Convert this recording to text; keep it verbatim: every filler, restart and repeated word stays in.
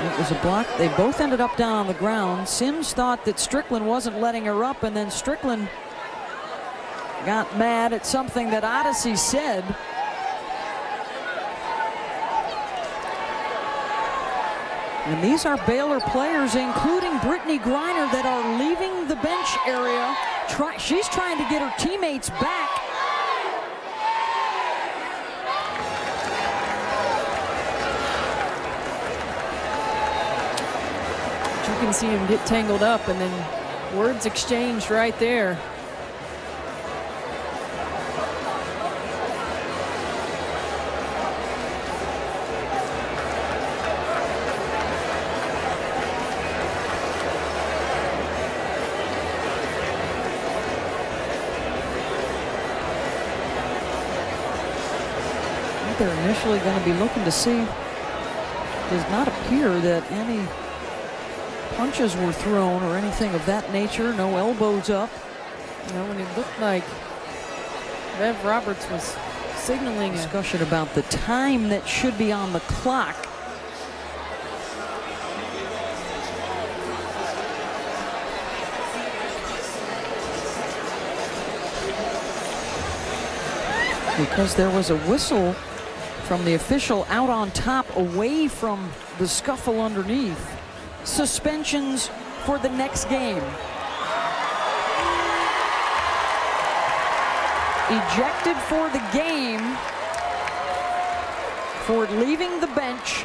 It was a block. They both ended up down on the ground. Simms thought that Stricklen wasn't letting her up, and then Stricklen got mad at something that Odyssey said. And these are Baylor players, including Brittney Griner, that are leaving the bench area. Try, she's trying to get her teammates back. You can see him get tangled up, and then words exchanged right there. They're initially going to be looking to see. Does not appear that any punches were thrown or anything of that nature. No elbows up. You know, when it looked like Bev Roberts was signaling a discussion about the time that should be on the clock. Because there was a whistle from the official out on top, away from the scuffle underneath. Suspensions for the next game. Ejected for the game for leaving the bench.